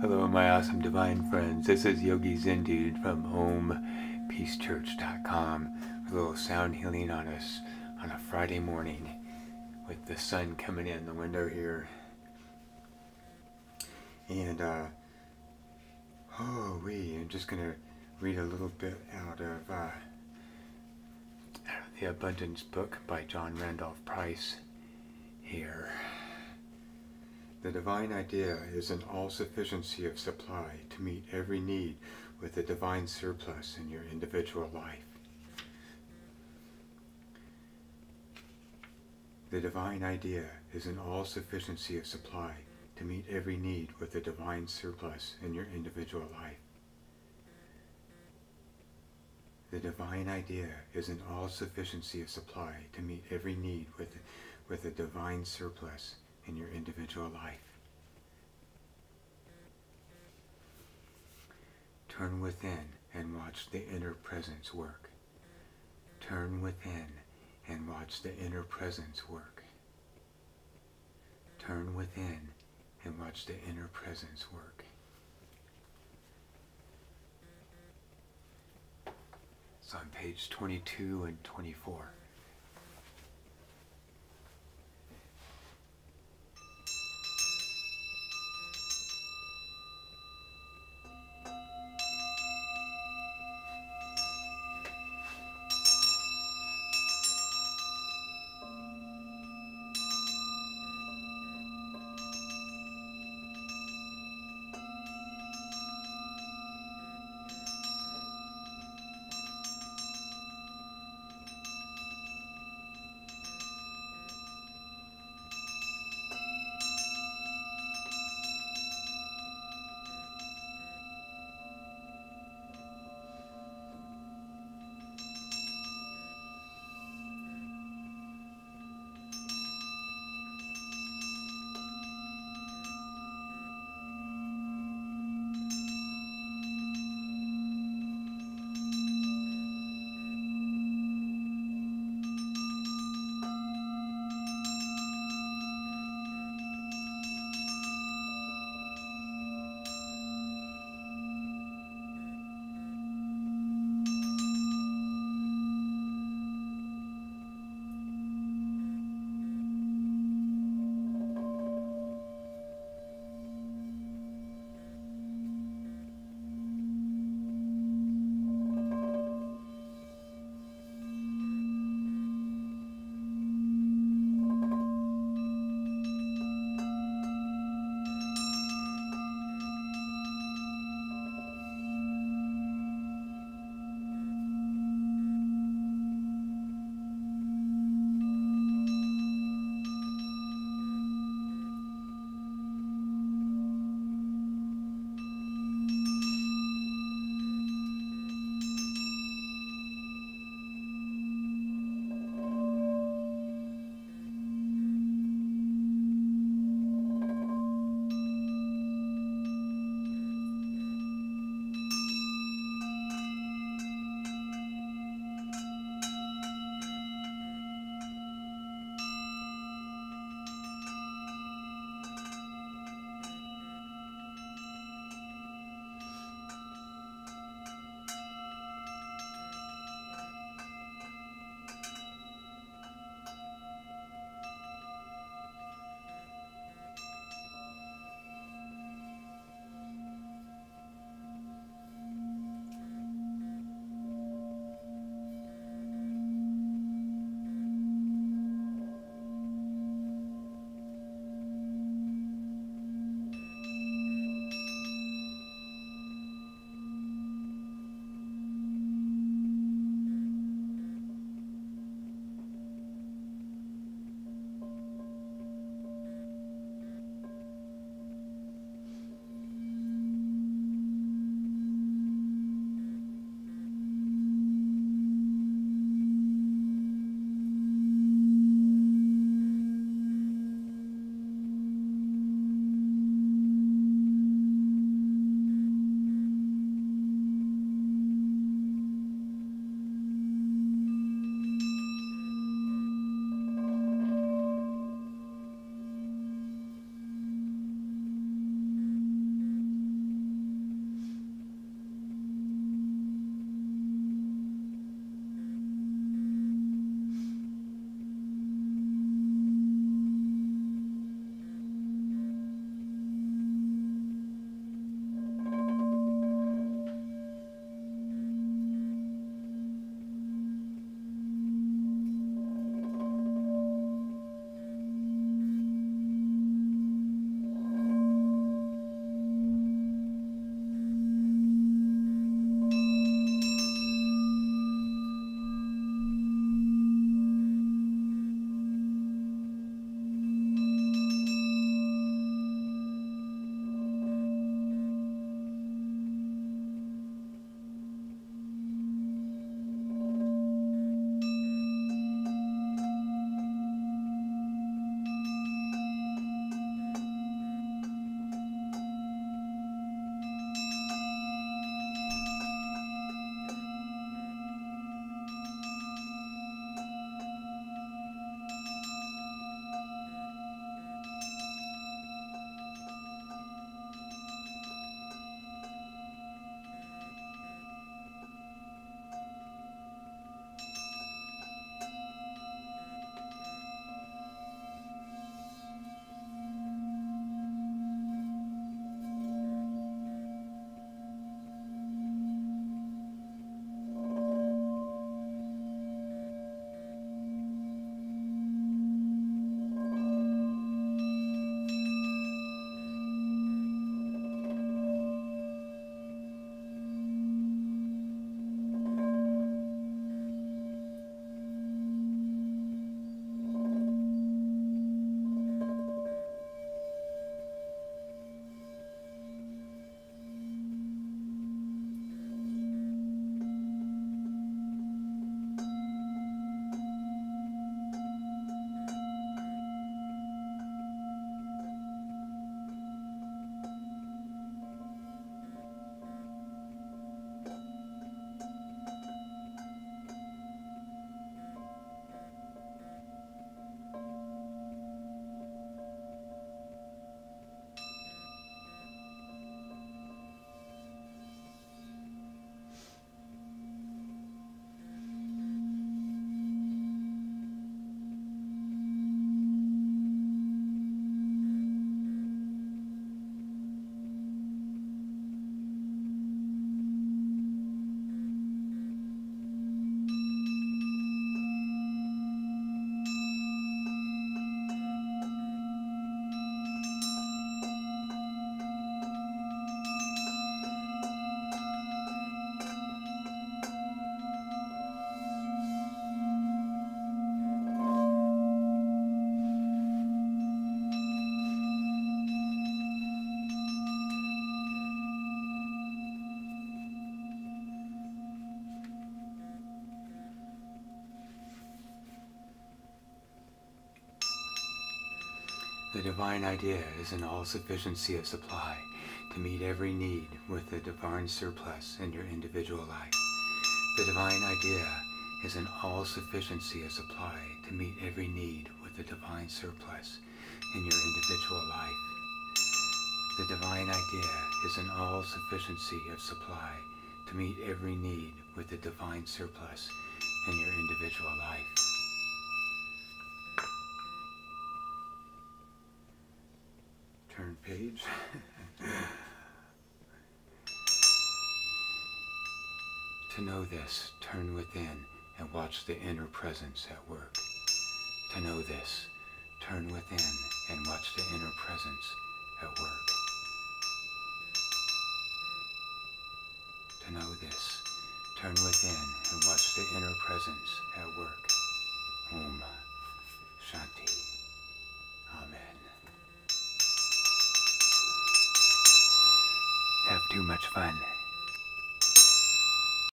Hello, my awesome divine friends. This is Yogi Zendude from HomePeaceChurch.com with a little sound healing on us on a Friday morning with the sun coming in the window here. And, I'm just going to read a little bit out of The Abundance Book by John Randolph Price here. The divine idea is an all-sufficiency of supply to meet every need with a divine surplus in your individual life. The divine idea is an all-sufficiency of supply to meet every need with a divine surplus in your individual life. The divine idea is an all-sufficiency of supply to meet every need with a divine surplus in your individual life. Turn within and watch the inner presence work. Turn within and watch the inner presence work. Turn within and watch the inner presence work. It's on page 22 and 24. The divine idea is an all-sufficiency of supply to meet every need with the divine surplus in your individual life. The divine idea is an all-sufficiency of supply to meet every need with the divine surplus in your individual life. The divine idea is an all-sufficiency of supply to meet every need with the divine surplus in your individual life. Turn page. To know this, turn within and watch the inner presence at work. To know this, turn within and watch the inner presence at work. To know this, turn within and watch the inner presence at work. Om Shanti. Amen. Have too much fun.